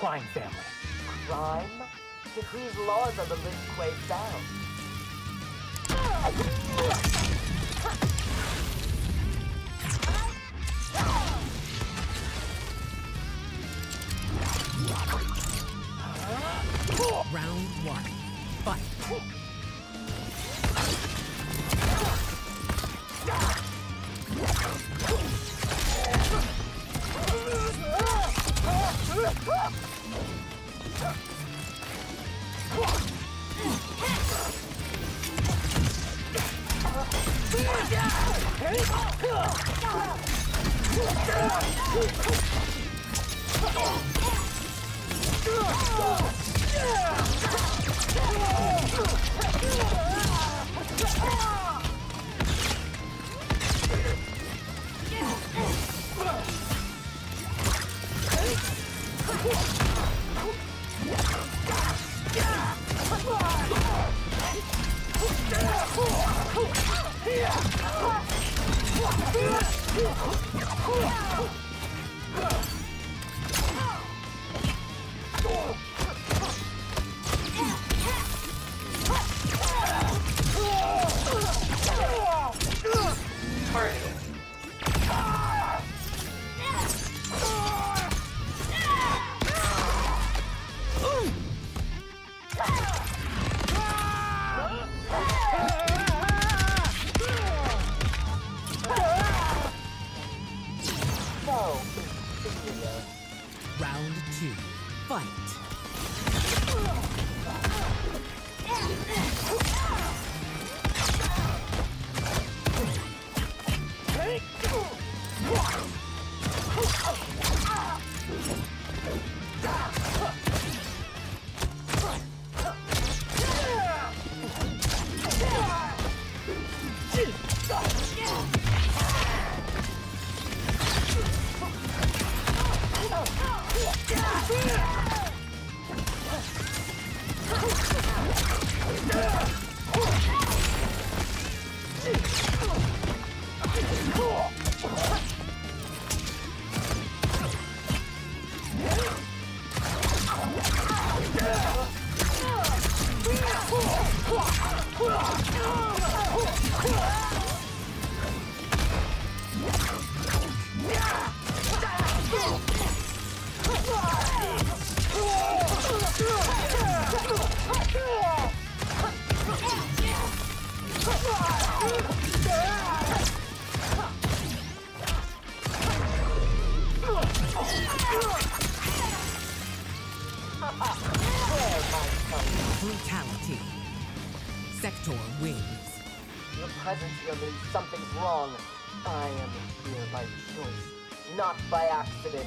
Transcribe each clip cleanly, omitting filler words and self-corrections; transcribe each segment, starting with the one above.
crime family. Crime? The Kuei's laws are the Lin Kuei style. Round one. Fight. Brutality. Sektor wins. Your presence here means something's wrong. I am here by choice, not by accident.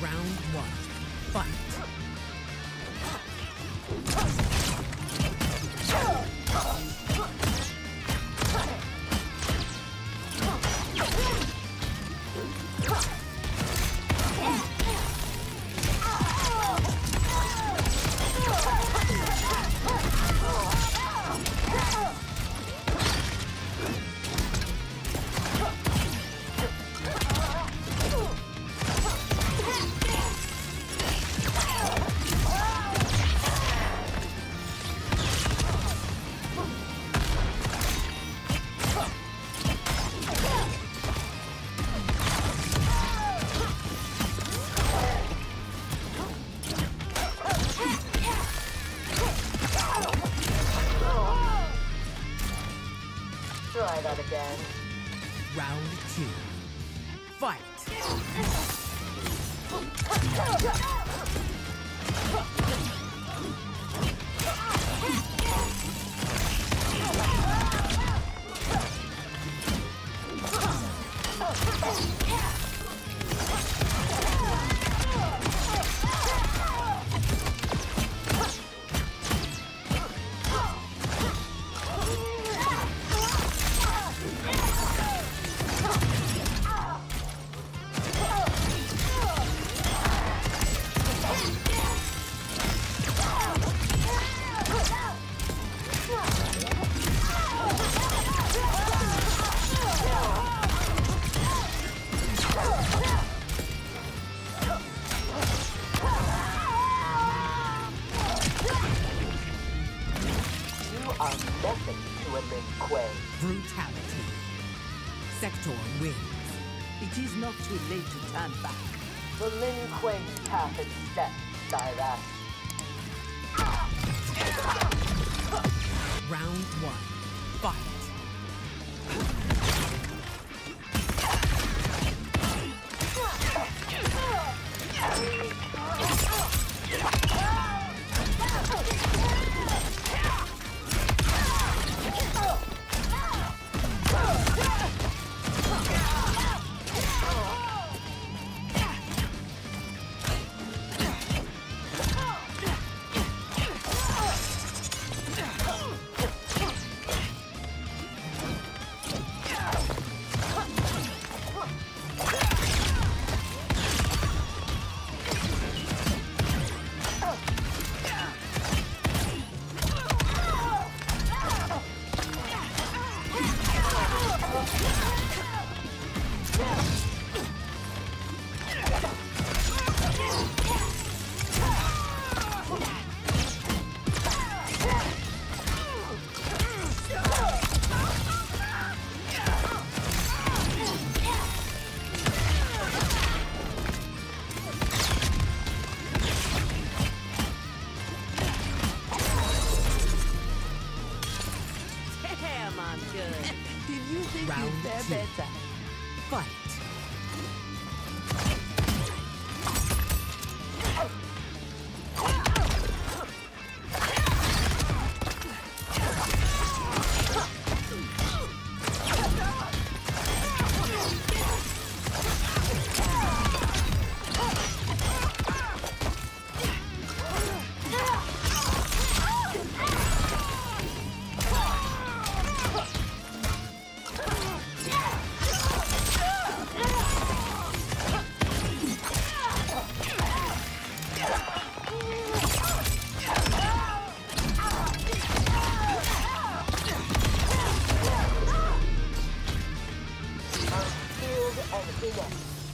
Round one. Fight. It is not too late to turn back. The Lin Kuei's path is set, Cyrax. Round one. Fight.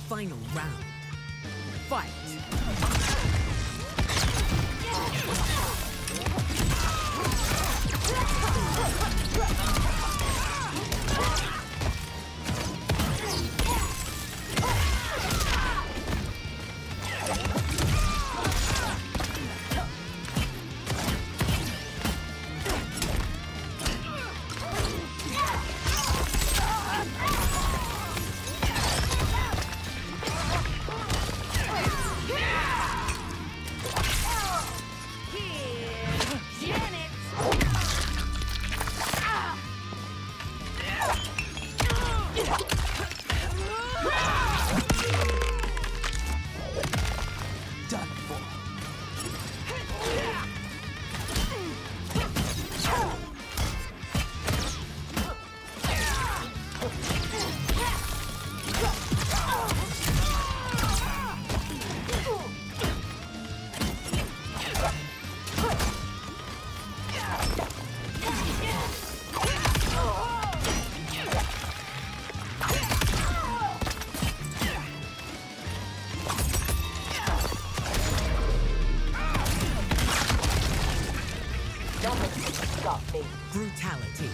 Final round. Fight. Brutality.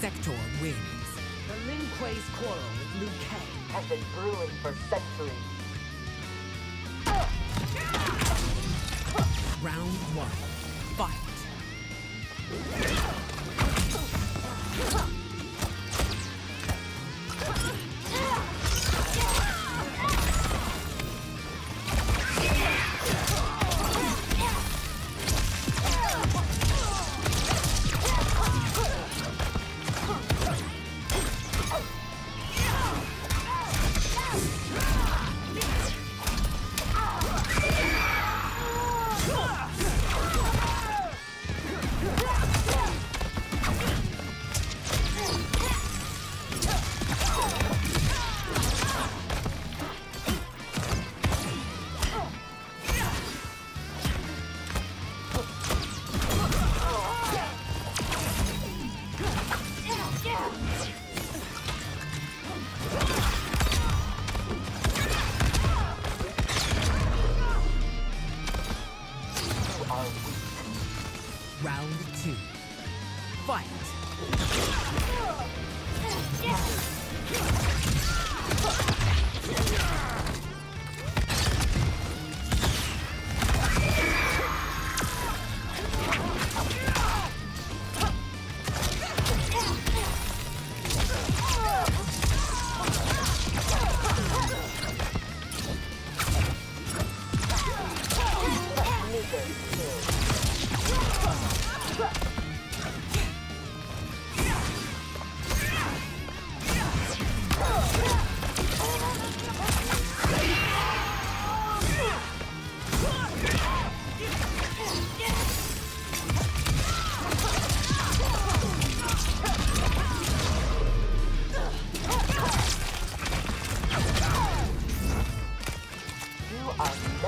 Sektor wins. The Lin Kuei's quarrel with Liu Kang has been brewing for centuries. Round one. Fight. Fight!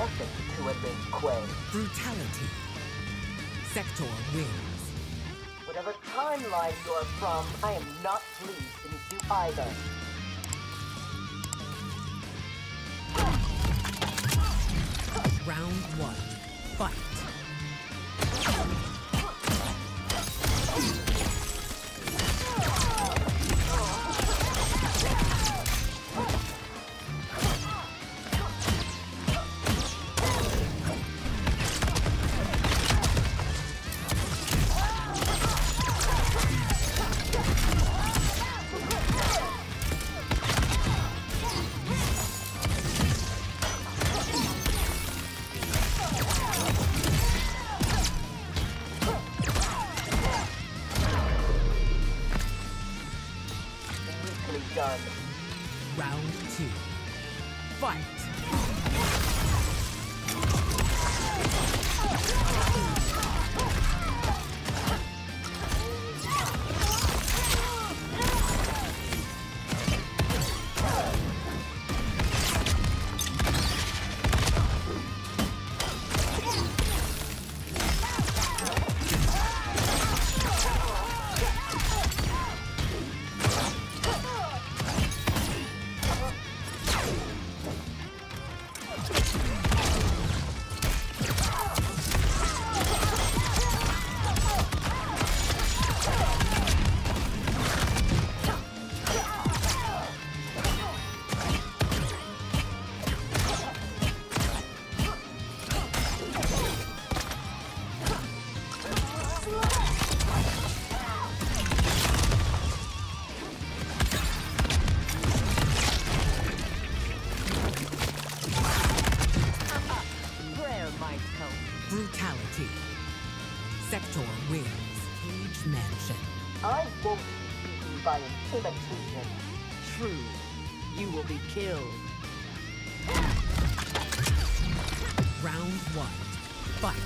nothing to a Lin Kuei. Brutality. Sektor wins. Whatever timeline you're from, I am not pleased to meet you either. Round one. Fight. Done. Round two. Fight! Brutality. Sektor wins. Cage Mansion. I won't be beaten by an imitation. True. You will be killed. Round one. Fight.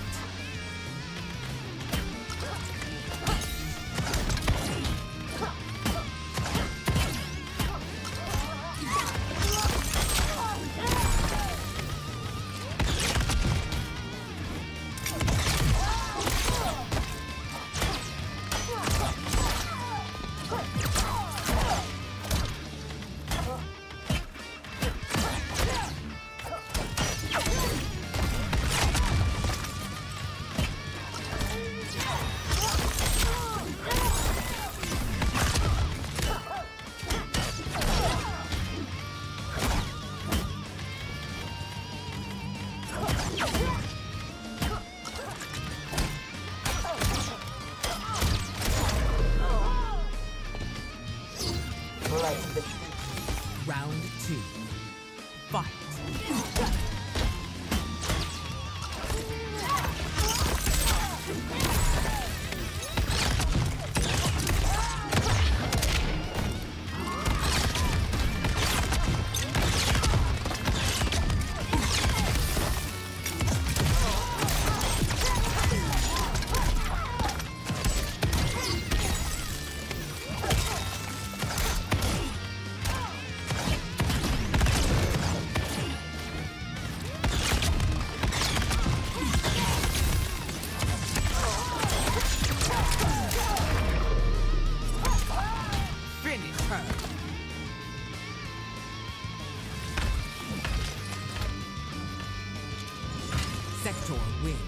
Round two. Fight. Sektor wins.